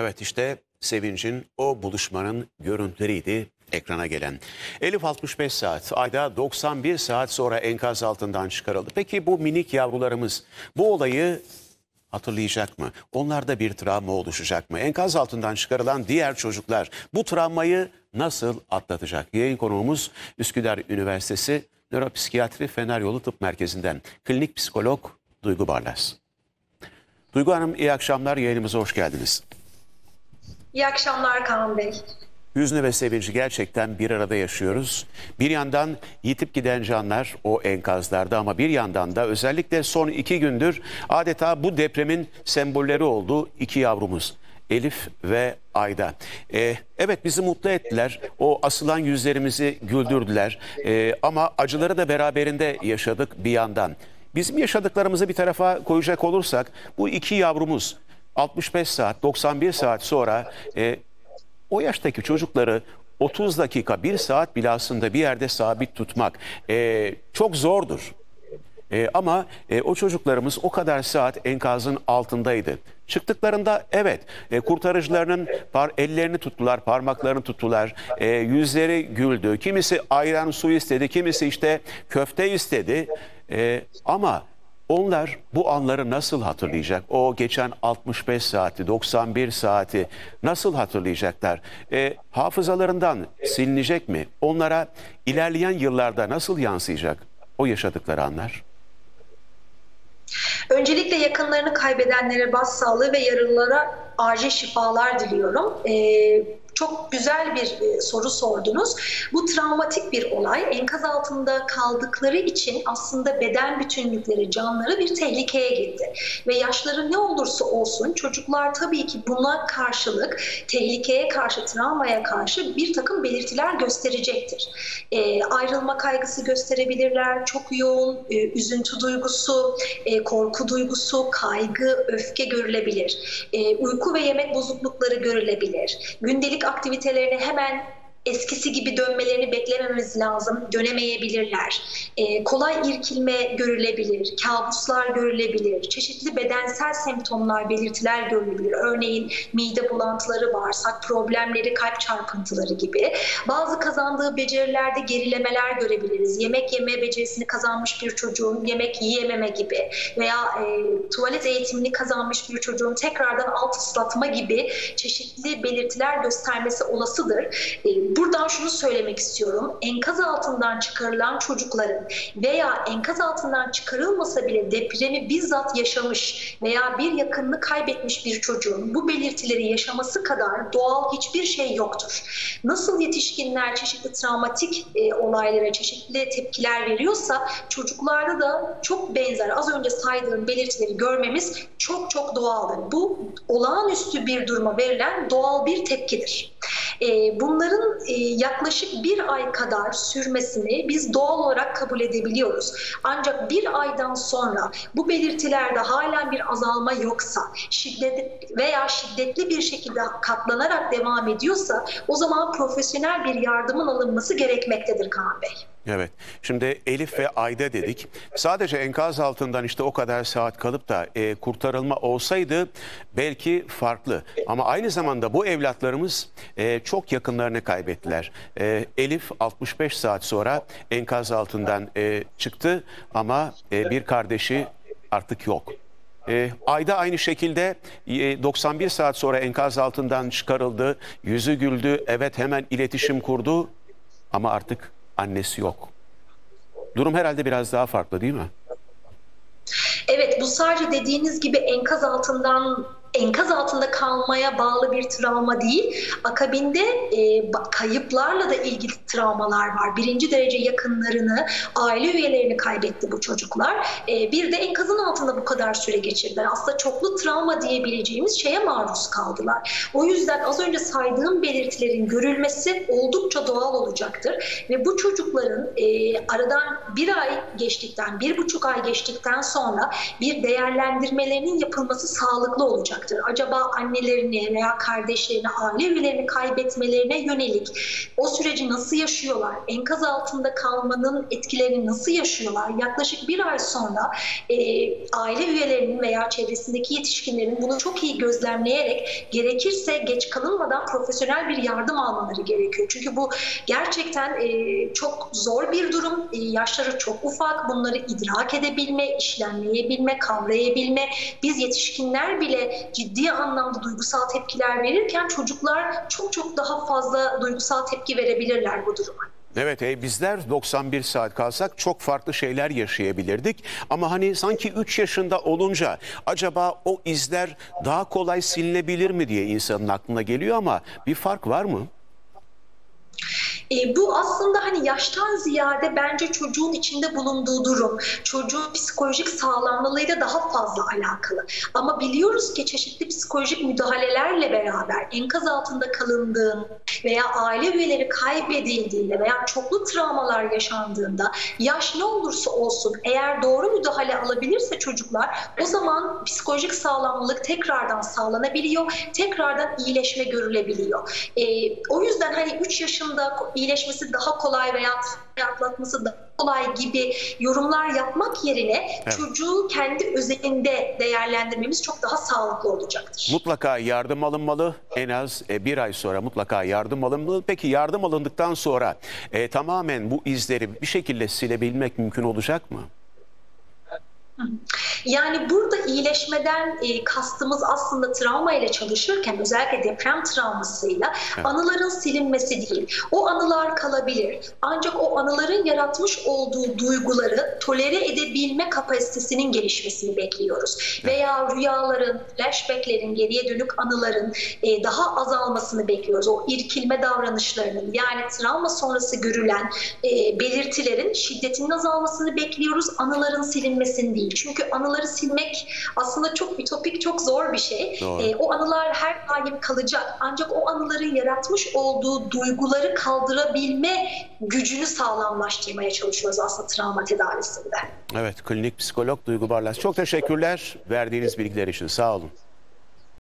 Evet, işte sevincin, o buluşmanın görüntüleriydi ekrana gelen. Elif 65 saat, Ayda 91 saat sonra enkaz altından çıkarıldı. Peki bu minik yavrularımız bu olayı hatırlayacak mı? Onlarda bir travma oluşacak mı? Enkaz altından çıkarılan diğer çocuklar bu travmayı nasıl atlatacak? Yayın konuğumuz Üsküdar Üniversitesi Nöropsikiyatri Feneryolu Tıp Merkezi'nden klinik psikolog Duygu Barlas. Duygu Hanım, iyi akşamlar, yayınımıza hoş geldiniz. İyi akşamlar Kaan Bey. Hüznü ve sevinci gerçekten bir arada yaşıyoruz. Bir yandan yitip giden canlar o enkazlarda, ama bir yandan da özellikle son 2 gündür adeta bu depremin sembolleri oldu 2 yavrumuz. Elif ve Ayda. Evet, bizi mutlu ettiler. O asılan yüzlerimizi güldürdüler. Ama acıları da beraberinde yaşadık bir yandan. Bizim yaşadıklarımızı bir tarafa koyacak olursak, bu 2 yavrumuz 65 saat, 91 saat sonra o yaştaki çocukları 30 dakika, 1 saat bilasında bir yerde sabit tutmak çok zordur. Ama o çocuklarımız o kadar saat enkazın altındaydı. Çıktıklarında evet, kurtarıcılarının ellerini tuttular, parmaklarını tuttular, yüzleri güldü. Kimisi ayran su istedi, kimisi işte köfte istedi. Ama onlar bu anları nasıl hatırlayacak? O geçen 65 saati, 91 saati nasıl hatırlayacaklar? Hafızalarından silinecek mi? Onlara ilerleyen yıllarda nasıl yansıyacak o yaşadıkları anlar? Öncelikle yakınlarını kaybedenlere başsağlığı ve yaralılara acil şifalar diliyorum. Çok güzel bir soru sordunuz. Bu travmatik bir olay. Enkaz altında kaldıkları için aslında beden bütünlükleri, canları bir tehlikeye gitti. Ve yaşları ne olursa olsun çocuklar tabii ki buna karşılık, tehlikeye karşı, travmaya karşı bir takım belirtiler gösterecektir. Ayrılma kaygısı gösterebilirler. Çok yoğun üzüntü duygusu, korku duygusu, kaygı, öfke görülebilir. Uyku ve yemek bozuklukları görülebilir. Gündelik aktivitelerine hemen eskisi gibi dönmelerini beklememiz lazım. Dönemeyebilirler. Kolay irkilme görülebilir, kabuslar görülebilir, çeşitli bedensel semptomlar, belirtiler görülebilir. Örneğin mide bulantıları, bağırsak problemleri, kalp çarpıntıları gibi. Bazı kazandığı becerilerde gerilemeler görebiliriz. Yemek yeme becerisini kazanmış bir çocuğun yemek yiyememe gibi veya tuvalet eğitimini kazanmış bir çocuğun tekrardan alt ıslatma gibi çeşitli belirtiler göstermesi olasıdır. Buradan şunu söylemek istiyorum. Enkaz altından çıkarılan çocukların veya enkaz altından çıkarılmasa bile depremi bizzat yaşamış veya bir yakınını kaybetmiş bir çocuğun bu belirtileri yaşaması kadar doğal hiçbir şey yoktur. Nasıl yetişkinler çeşitli travmatik olaylara çeşitli tepkiler veriyorsa çocuklarda da çok benzer, az önce saydığım belirtileri görmemiz çok çok doğaldır. Bu olağanüstü bir duruma verilen doğal bir tepkidir. Bunların yaklaşık 1 ay kadar sürmesini biz doğal olarak kabul edebiliyoruz. Ancak 1 aydan sonra bu belirtilerde halen bir azalma yoksa, şiddet veya şiddetli bir şekilde katlanarak devam ediyorsa, o zaman profesyonel bir yardımın alınması gerekmektedir Kaan Bey. Evet. Şimdi Elif ve Ayda dedik. Sadece enkaz altından işte o kadar saat kalıp da kurtarılma olsaydı belki farklı. Ama aynı zamanda bu evlatlarımız çok yakınlarını kaybettiler. Elif 65 saat sonra enkaz altından çıktı ama bir kardeşi artık yok. Ayda aynı şekilde 91 saat sonra enkaz altından çıkarıldı. Yüzü güldü. Evet, hemen iletişim kurdu ama artık annesi yok. Durum herhalde biraz daha farklı değil mi? Evet, bu sadece dediğiniz gibi enkaz altında kalmaya bağlı bir travma değil. Akabinde kayıplarla da ilgili travmalar var. 1. derece yakınlarını, aile üyelerini kaybetti bu çocuklar. Bir de enkazın altında bu kadar süre geçirdiler. Aslında çoklu travma diyebileceğimiz şeye maruz kaldılar. O yüzden az önce saydığım belirtilerin görülmesi oldukça doğal olacaktır. Ve bu çocukların aradan 1 ay geçtikten, 1,5 ay geçtikten sonra bir değerlendirmelerinin yapılması sağlıklı olacak. olacaktır. Acaba annelerini veya kardeşlerini, aile üyelerini kaybetmelerine yönelik o süreci nasıl yaşıyorlar? Enkaz altında kalmanın etkilerini nasıl yaşıyorlar? Yaklaşık bir ay sonra aile üyelerinin veya çevresindeki yetişkinlerin bunu çok iyi gözlemleyerek gerekirse geç kalınmadan profesyonel bir yardım almaları gerekiyor. Çünkü bu gerçekten çok zor bir durum. Yaşları çok ufak. Bunları idrak edebilme, işlemleyebilme, kavrayabilme. Biz yetişkinler bile ciddi anlamda duygusal tepkiler verirken çocuklar çok daha fazla duygusal tepki verebilirler bu duruma. Evet, bizler 91 saat kalsak çok farklı şeyler yaşayabilirdik ama hani sanki 3 yaşında olunca acaba o izler daha kolay silinebilir mi diye insanın aklına geliyor ama bir fark var mı? Bu aslında hani yaştan ziyade bence çocuğun içinde bulunduğu durum, çocuğun psikolojik sağlamlığıyla daha fazla alakalı. Ama biliyoruz ki çeşitli psikolojik müdahalelerle beraber enkaz altında kalındığın veya aile üyeleri kaybedildiğinde veya çoklu travmalar yaşandığında yaş ne olursa olsun eğer doğru müdahale alabilirse çocuklar, o zaman psikolojik sağlamlılık tekrardan sağlanabiliyor, tekrardan iyileşme görülebiliyor. O yüzden hani 3 yaşında iyileşmesi daha kolay veya atlatması daha kolay gibi yorumlar yapmak yerine çocuğu kendi özelinde değerlendirmemiz çok daha sağlıklı olacaktır. Mutlaka yardım alınmalı. En az bir ay sonra mutlaka yardım alınmalı. Peki yardım alındıktan sonra tamamen bu izleri bir şekilde silebilmek mümkün olacak mı? Yani burada iyileşmeden kastımız aslında travma ile çalışırken özellikle deprem travmasıyla anıların silinmesi değil. O anılar kalabilir. Ancak o anıların yaratmış olduğu duyguları tolere edebilme kapasitesinin gelişmesini bekliyoruz. Veya rüyaların, flashbacklerin, geriye dönük anıların daha azalmasını bekliyoruz. O irkilme davranışlarının, yani travma sonrası görülen belirtilerin şiddetinin azalmasını bekliyoruz. Anıların silinmesini değil. Çünkü anıları silmek aslında çok ütopik, çok zor bir şey. O anılar her daim kalacak. Ancak o anıların yaratmış olduğu duyguları kaldırabilme gücünü sağlamlaştırmaya çalışıyoruz aslında travma tedavisinde. Evet, klinik psikolog Duygu Barlas. Çok teşekkürler verdiğiniz bilgiler için. Sağ olun.